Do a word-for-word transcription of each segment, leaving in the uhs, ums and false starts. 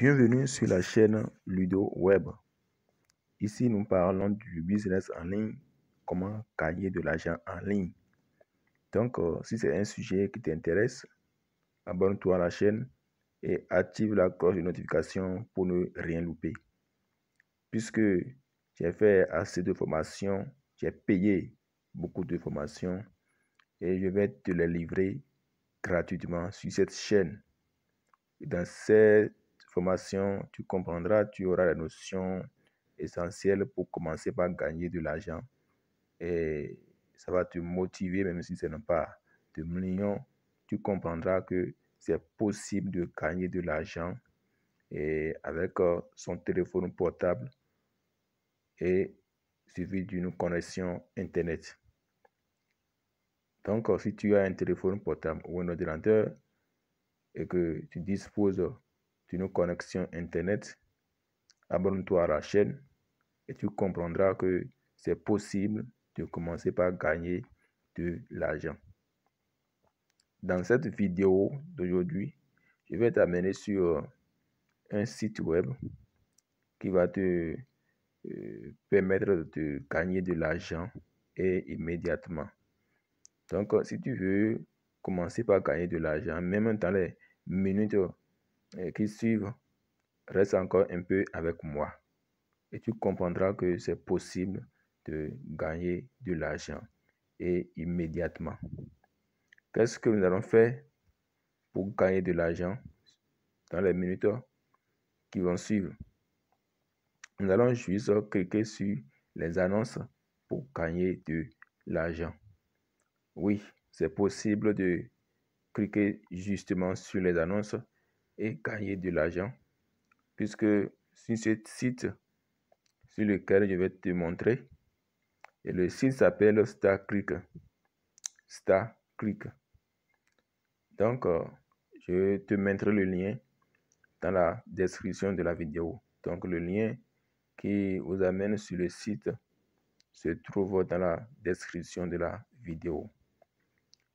Bienvenue sur la chaîne Ludo Web. Ici, nous parlons du business en ligne, comment gagner de l'argent en ligne. Donc, euh, si c'est un sujet qui t'intéresse, abonne-toi à la chaîne et active la cloche de notification pour ne rien louper. Puisque j'ai fait assez de formations, j'ai payé beaucoup de formations et je vais te les livrer gratuitement sur cette chaîne. Et dans cette formation, tu comprendras, tu auras la notion essentielle pour commencer par gagner de l'argent et ça va te motiver, même si ce n'est pas de millions, tu comprendras que c'est possible de gagner de l'argent et avec son téléphone portable et suivi d'une connexion internet. Donc si tu as un téléphone portable ou un ordinateur et que tu disposes d'une connexion internet, abonne-toi à la chaîne et tu comprendras que c'est possible de commencer par gagner de l'argent. Dans cette vidéo d'aujourd'hui, je vais t'amener sur un site web qui va te euh, permettre de te gagner de l'argent et immédiatement. Donc, si tu veux commencer par gagner de l'argent, même dans les minutes qui suivent, reste encore un peu avec moi et tu comprendras que c'est possible de gagner de l'argent et immédiatement. Qu'est-ce que nous allons faire pour gagner de l'argent dans les minutes qui vont suivre? Nous allons juste cliquer sur les annonces pour gagner de l'argent. Oui, c'est possible de cliquer justement sur les annonces et gagner de l'argent, puisque sur ce site sur lequel je vais te montrer, et le site s'appelle starclick. starclick. Donc, euh, je te mettrai le lien dans la description de la vidéo. Donc, le lien qui vous amène sur le site se trouve dans la description de la vidéo.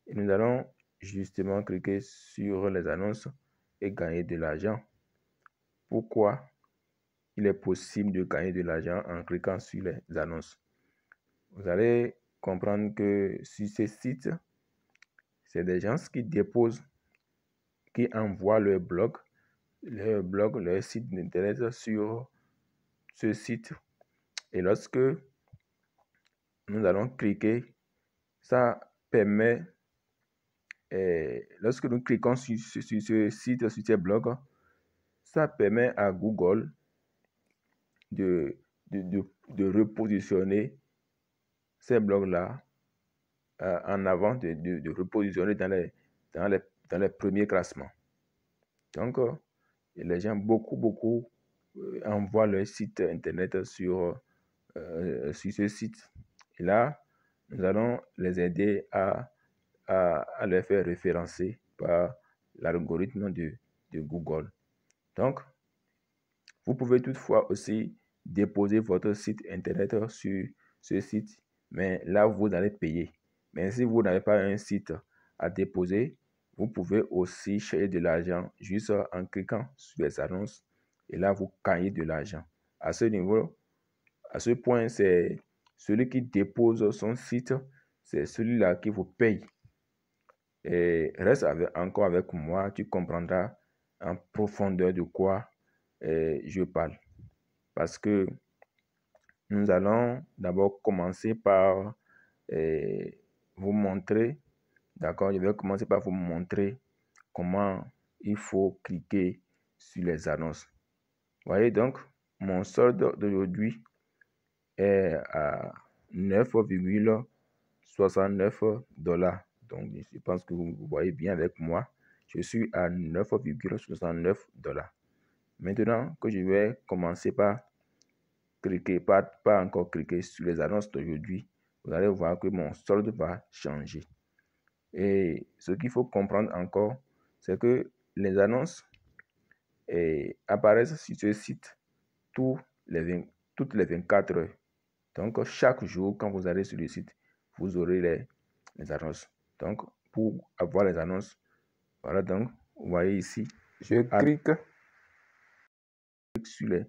Et nous allons justement cliquer sur les annonces et gagner de l'argent. Pourquoi il est possible de gagner de l'argent en cliquant sur les annonces? Vous allez comprendre que sur ces sites, c'est des gens qui déposent, qui envoient leur blog, leur blog, leur site d'intérêt sur ce site. Et lorsque nous allons cliquer, ça permet, et lorsque nous cliquons sur, sur, sur ce site, sur ces blogs, ça permet à Google de, de, de, de repositionner ces blogs-là euh, en avant, de, de, de repositionner dans les, dans, les, dans les premiers classements. Donc, euh, les gens, beaucoup, beaucoup, euh, envoient leur site internet sur, euh, sur ce site. Et là, nous allons les aider à, à, à les faire référencer par l'algorithme de, de Google. Donc, vous pouvez toutefois aussi déposer votre site internet sur ce site. Mais là, vous allez payer. Mais si vous n'avez pas un site à déposer, vous pouvez aussi chercher de l'argent juste en cliquant sur les annonces. Et là, vous gagnez de l'argent. À ce niveau, à ce point, c'est celui qui dépose son site, c'est celui-là qui vous paye. Et reste avec, encore avec moi, tu comprendras en profondeur de quoi eh, je parle. Parce que nous allons d'abord commencer par eh, vous montrer, d'accord, je vais commencer par vous montrer comment il faut cliquer sur les annonces. Voyez donc, mon solde d'aujourd'hui est à neuf virgule soixante-neuf dollars. Donc, je pense que vous voyez bien avec moi, je suis à neuf virgule soixante-neuf dollars. Maintenant que je vais commencer par cliquez pas, pas encore cliquer sur les annonces d'aujourd'hui, vous allez voir que mon solde va changer. Et ce qu'il faut comprendre encore, c'est que les annonces eh, apparaissent sur ce site tous les vingt, toutes les vingt-quatre heures. Donc, chaque jour, quand vous allez sur le site, vous aurez les, les annonces. Donc, pour avoir les annonces, voilà, donc, vous voyez ici, je clique. sur les,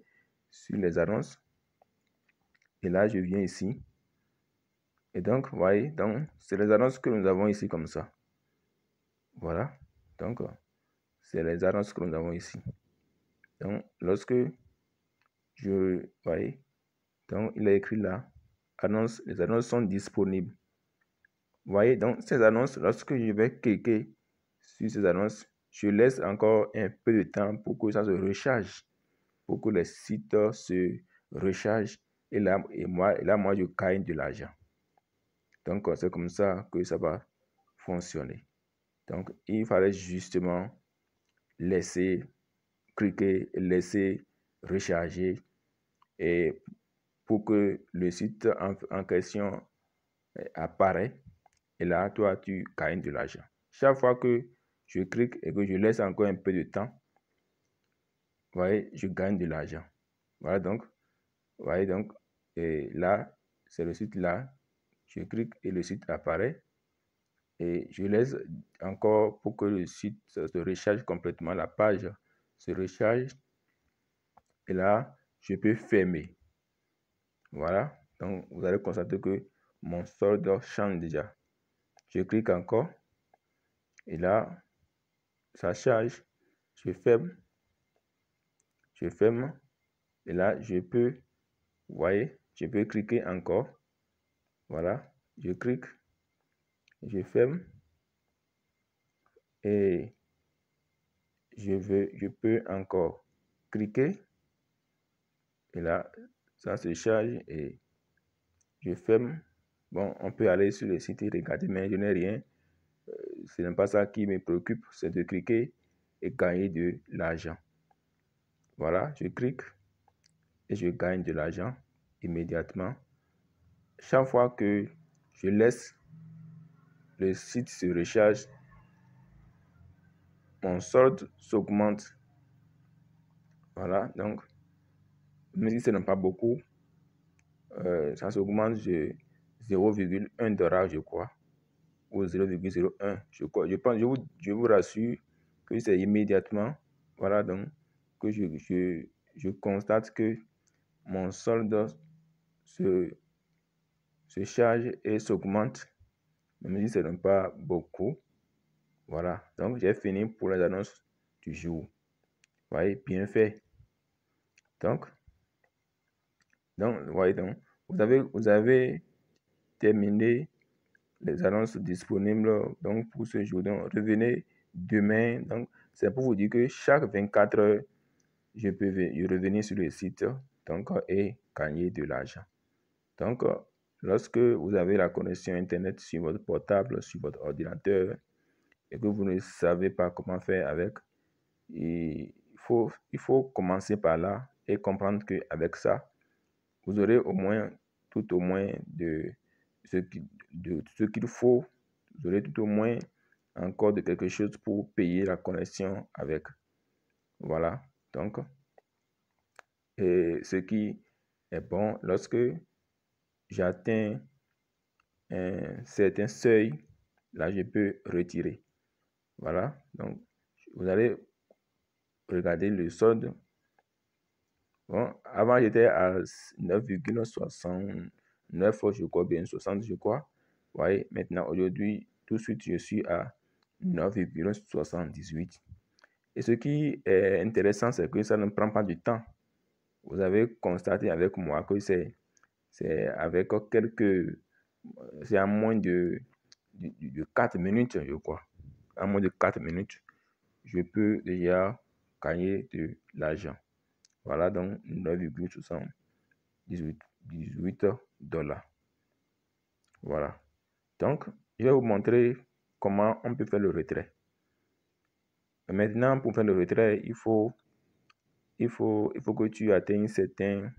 sur les annonces. Et là, je viens ici. Et donc, vous voyez, c'est les annonces que nous avons ici comme ça. Voilà. Donc, c'est les annonces que nous avons ici. Donc, lorsque je... Vous voyez, donc, il a écrit là. Annonces, les annonces sont disponibles. Vous voyez, donc, ces annonces, lorsque je vais cliquer sur ces annonces, je laisse encore un peu de temps pour que ça se recharge, pour que les sites se rechargent. Et là, et moi, et là, moi, je gagne de l'argent. Donc, c'est comme ça que ça va fonctionner. Donc, il fallait justement laisser cliquer, laisser recharger et pour que le site en, en question apparaît. Et là, toi, tu gagnes de l'argent. Chaque fois que je clique et que je laisse encore un peu de temps, vous voyez, je gagne de l'argent. Voilà donc. Vous voyez donc, et là, c'est le site là. Je clique et le site apparaît. Et je laisse encore pour que le site se recharge complètement, la page se recharge. Et là, je peux fermer. Voilà. Donc, vous allez constater que mon solde change déjà. Je clique encore. Et là, ça charge. Je ferme. Je ferme. Et là, je peux... Vous voyez, je peux cliquer encore. Voilà, je clique, je ferme et je veux, je peux encore cliquer. Et là, ça se charge et je ferme. Bon, on peut aller sur le site et regarder, mais je n'ai rien. Euh, ce n'est pas ça qui me préoccupe, c'est de cliquer et gagner de l'argent. Voilà, je clique. Et je gagne de l'argent immédiatement. Chaque fois que je laisse le site se recharge, mon solde s'augmente. Voilà, donc, même si ce n'est pas beaucoup, euh, ça s'augmente de zéro virgule un dollar, je crois, ou zéro virgule zéro un, je crois. Je pense, je vous, je vous rassure que c'est immédiatement. Voilà, donc, que je, je, je constate que mon solde se, se charge et s'augmente, même si ce n'est pas beaucoup. Voilà, donc j'ai fini pour les annonces du jour. Vous voyez, bien fait. Donc, donc, vous voyez, donc, vous avez, vous avez terminé les annonces disponibles donc, pour ce jour. Donc, revenez demain. Donc, c'est pour vous dire que chaque vingt-quatre heures, je peux revenir sur le site. Donc, et gagner de l'argent. Donc, lorsque vous avez la connexion Internet sur votre portable, sur votre ordinateur, et que vous ne savez pas comment faire avec, il faut, il faut commencer par là et comprendre qu'avec ça, vous aurez au moins, tout au moins de ce qu'il de, de, faut, vous aurez tout au moins encore de quelque chose pour payer la connexion avec. Voilà, donc... Et ce qui est bon, lorsque j'atteins un certain seuil, là, je peux retirer. Voilà. Donc, vous allez regarder le solde. Bon, avant, j'étais à neuf virgule soixante-neuf, je crois, bien soixante, je crois. Vous voyez, maintenant, aujourd'hui, tout de suite, je suis à neuf virgule soixante-dix-huit. Et ce qui est intéressant, c'est que ça ne prend pas du temps. Vous avez constaté avec moi que c'est avec quelques... C'est à moins de, de, de quatre minutes, je crois. À moins de quatre minutes, je peux déjà gagner de l'argent. Voilà, donc neuf virgule soixante-dix-huit dollars. Voilà. Donc, je vais vous montrer comment on peut faire le retrait. Maintenant, pour faire le retrait, il faut... Il faut, il faut que tu atteignes un certain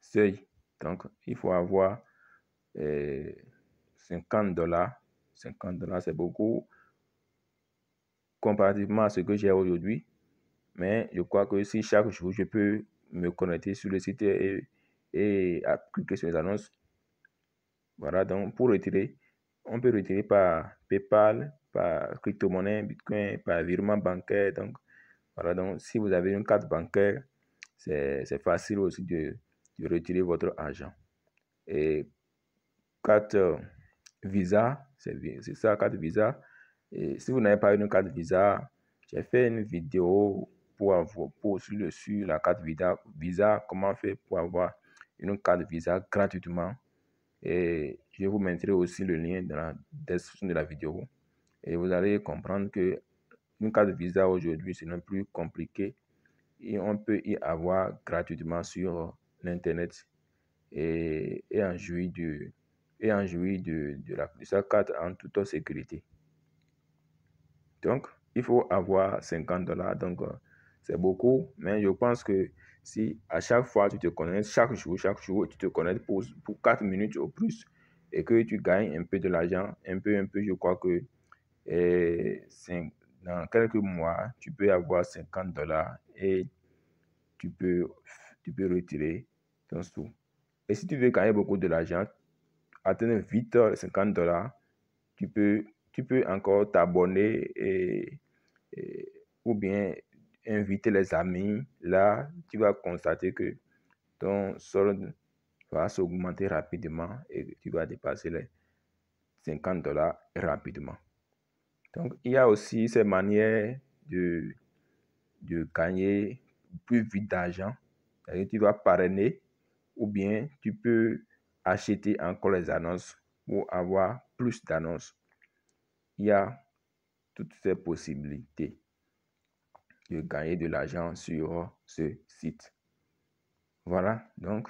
seuil. Donc, il faut avoir euh, cinquante dollars. cinquante dollars, c'est beaucoup comparativement à ce que j'ai aujourd'hui. Mais je crois que si chaque jour, je peux me connecter sur le site et, et cliquer sur les annonces. Voilà, donc pour retirer, on peut retirer par PayPal, par crypto-monnaie, Bitcoin, par virement bancaire. Donc, voilà, donc si vous avez une carte bancaire, c'est facile aussi de, de retirer votre argent. Et carte Visa, c'est ça, carte Visa. Et si vous n'avez pas une carte Visa, j'ai fait une vidéo pour avoir pour sur, le, sur la carte Visa, Visa, comment faire pour avoir une carte Visa gratuitement. Et je vous mettrai aussi le lien dans la description de la vidéo. Et vous allez comprendre que une carte Visa aujourd'hui, c'est non plus compliqué. Et on peut y avoir gratuitement sur l'internet et, et en jouir de, et en jouir de, de, la, de sa carte en toute sécurité. Donc, il faut avoir cinquante dollars. Donc, c'est beaucoup. Mais je pense que si à chaque fois tu te connectes, chaque jour, chaque jour, tu te connectes pour, pour quatre minutes ou plus et que tu gagnes un peu de l'argent, un peu, un peu, je crois que eh, dans quelques mois, tu peux avoir cinquante dollars et tu peux, tu peux retirer ton sou. Et si tu veux gagner beaucoup de l'argent, atteindre vite cinquante dollars, tu peux, tu peux encore t'abonner et, et, ou bien inviter les amis. Là, tu vas constater que ton solde va s'augmenter rapidement et tu vas dépasser les cinquante dollars rapidement. Donc, il y a aussi ces manières de, de gagner plus vite d'argent. Tu vas parrainer ou bien tu peux acheter encore les annonces pour avoir plus d'annonces. Il y a toutes ces possibilités de gagner de l'argent sur ce site. Voilà, donc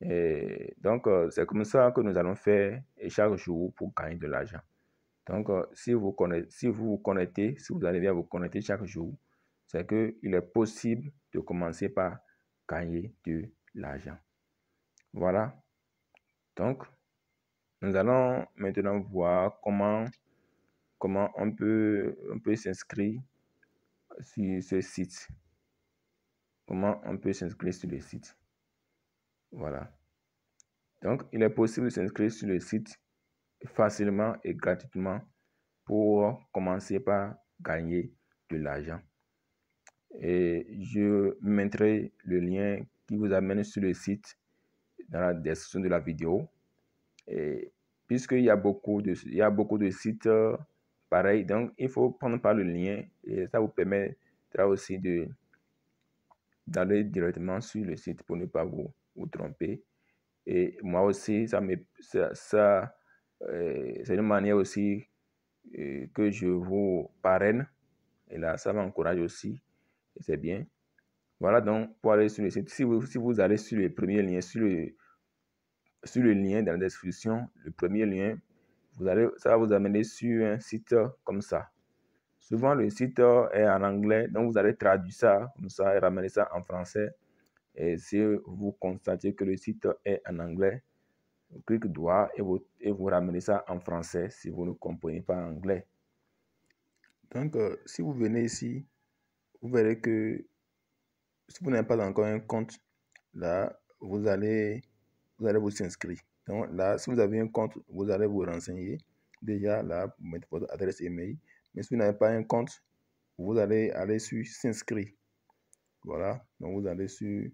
et donc c'est comme ça que nous allons faire chaque jour pour gagner de l'argent. Donc, si vous connectez, si vous vous connectez, si vous arrivez à vous connecter chaque jour, c'est qu'il est possible de commencer par gagner de l'argent. Voilà. Donc, nous allons maintenant voir comment, comment on peut, on peut s'inscrire sur ce site. Comment on peut s'inscrire sur le site. Voilà. Donc, il est possible de s'inscrire sur le site facilement et gratuitement pour commencer par gagner de l'argent. Et je mettrai le lien qui vous amène sur le site dans la description de la vidéo. Et puisqu'il y a beaucoup de, il y a beaucoup de sites euh, pareils, donc il faut prendre par le lien et ça vous permettra aussi de d'aller directement sur le site pour ne pas vous, vous tromper. Et moi aussi, ça me ça, ça c'est une manière aussi que je vous parraine. Et là, ça m'encourage aussi. Et c'est bien. Voilà, donc, pour aller sur le site, si vous, si vous allez sur le premier lien, sur le, sur le lien dans la description, le premier lien, vous allez, ça va vous amener sur un site comme ça. Souvent, le site est en anglais, donc vous allez traduire ça comme ça et ramener ça en français. Et si vous constatez que le site est en anglais, vous cliquez droit et vous, et vous ramenez ça en français si vous ne comprenez pas anglais. Donc, euh, si vous venez ici, vous verrez que si vous n'avez pas encore un compte, là, vous allez vous allez vous inscrire. Donc là, si vous avez un compte, vous allez vous renseigner. Déjà, là, vous mettez votre adresse email. Mais si vous n'avez pas un compte, vous allez aller sur s'inscrire. Voilà, donc vous allez sur,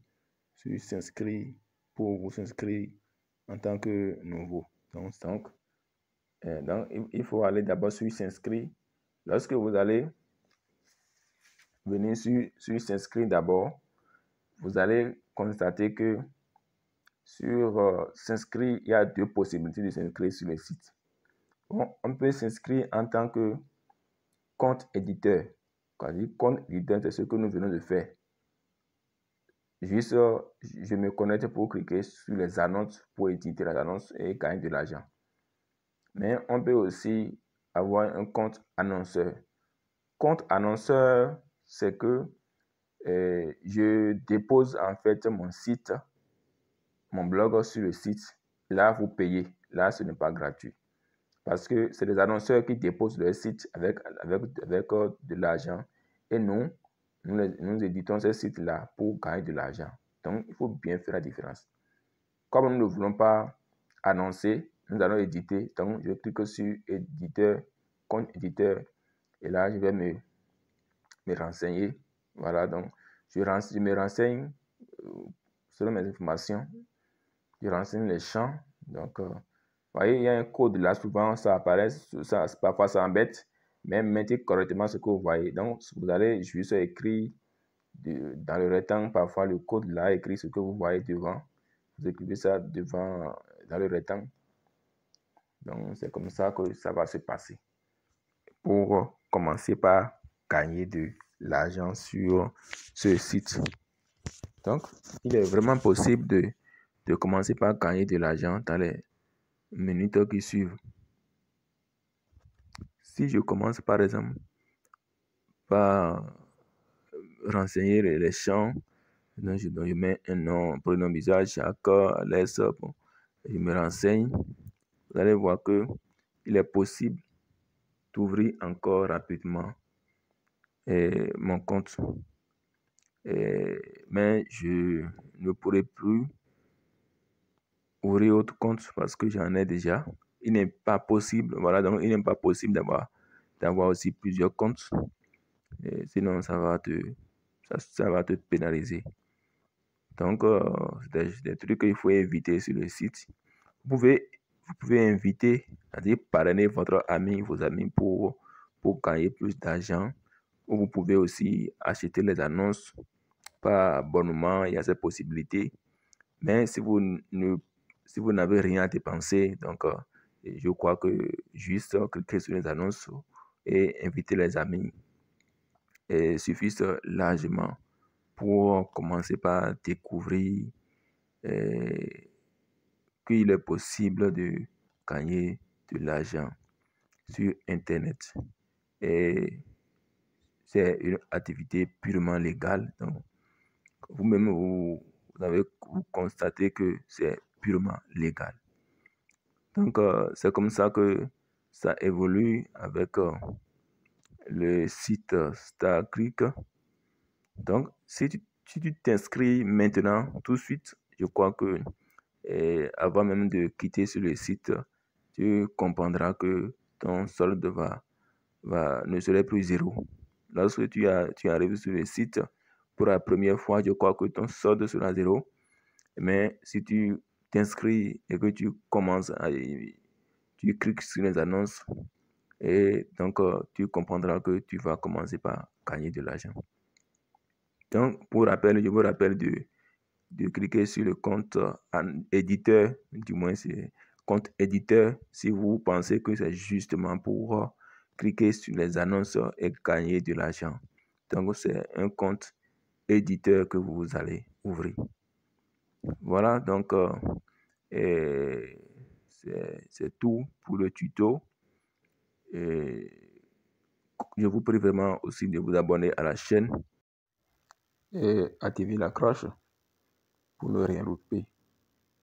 sur s'inscrire pour vous inscrire en tant que nouveau. Donc, donc, euh, donc il faut aller d'abord sur s'inscrire. Lorsque vous allez venir sur, sur s'inscrire d'abord, vous allez constater que sur euh, s'inscrire, il y a deux possibilités de s'inscrire sur le site. Bon, on peut s'inscrire en tant que compte éditeur. Quand je dis compte éditeur, c'est ce que nous venons de faire. Juste, je me connecte pour cliquer sur les annonces, pour éditer les annonces et gagner de l'argent. Mais on peut aussi avoir un compte annonceur. Compte annonceur, c'est que eh, je dépose en fait mon site, mon blog sur le site. Là, vous payez. Là, ce n'est pas gratuit. Parce que c'est les annonceurs qui déposent leur site avec, avec, avec de l'argent. Et nous, Nous, nous éditons ce site-là pour gagner de l'argent. Donc, il faut bien faire la différence. Comme nous ne voulons pas annoncer, nous allons éditer. Donc, je clique sur éditeur, compte éditeur. Et là, je vais me, me renseigner. Voilà, donc, Je, rense, je me renseigne euh, selon mes informations. Je renseigne les champs. Donc, euh, vous voyez, il y a un code là. Souvent, ça apparaît. Ça, parfois, ça embête. Mais mettez correctement ce que vous voyez. Donc, vous allez juste écrire de, dans le rectangle. Parfois, le code là, écrit ce que vous voyez devant. Vous écrivez ça devant, dans le rectangle. Donc, c'est comme ça que ça va se passer. Pour commencer par gagner de l'argent sur ce site. Donc, il est vraiment possible de, de commencer par gagner de l'argent dans les minutes qui suivent. Si je commence par exemple par renseigner les champs, donc je, donc je mets un nom, prénom, visage, accord, laisse, bon, je me renseigne, vous allez voir que il est possible d'ouvrir encore rapidement et mon compte, et, mais je ne pourrai plus ouvrir autre compte parce que j'en ai déjà. Il n'est pas possible, voilà, donc il n'est pas possible d'avoir d'avoir aussi plusieurs comptes, et sinon ça va te ça, ça va te pénaliser. Donc euh, c'est des, des trucs qu'il faut éviter sur le site. Vous pouvez vous pouvez inviter, c'est-à-dire parrainer votre ami, vos amis pour pour gagner plus d'argent. Vous pouvez aussi acheter les annonces par abonnement, il y a cette possibilité. Mais si vous ne si vous n'avez rien à dépenser, donc euh, je crois que juste euh, cliquer sur les annonces et inviter les amis et suffit largement pour commencer par découvrir euh, qu'il est possible de gagner de l'argent sur Internet. Et c'est une activité purement légale. Donc, vous-même, vous, vous avez vous constaté que c'est purement légal. Donc, euh, c'est comme ça que ça évolue avec euh, le site starclick. Donc, si tu si t'inscris maintenant, tout de suite, je crois que et avant même de quitter sur le site, tu comprendras que ton solde va, va, ne serait plus zéro. Lorsque tu, as, tu arrives sur le site pour la première fois, je crois que ton solde sera zéro. Mais si tu t'inscris et que tu commences à tu cliques sur les annonces, et donc tu comprendras que tu vas commencer par gagner de l'argent. Donc, pour rappel, je vous rappelle de, de cliquer sur le compte en éditeur, du moins c'est compte éditeur, si vous pensez que c'est justement pour cliquer sur les annonces et gagner de l'argent. Donc, c'est un compte éditeur que vous allez ouvrir. Voilà, donc, euh, c'est tout pour le tuto. Et je vous prie vraiment aussi de vous abonner à la chaîne et activer la cloche pour ne rien louper.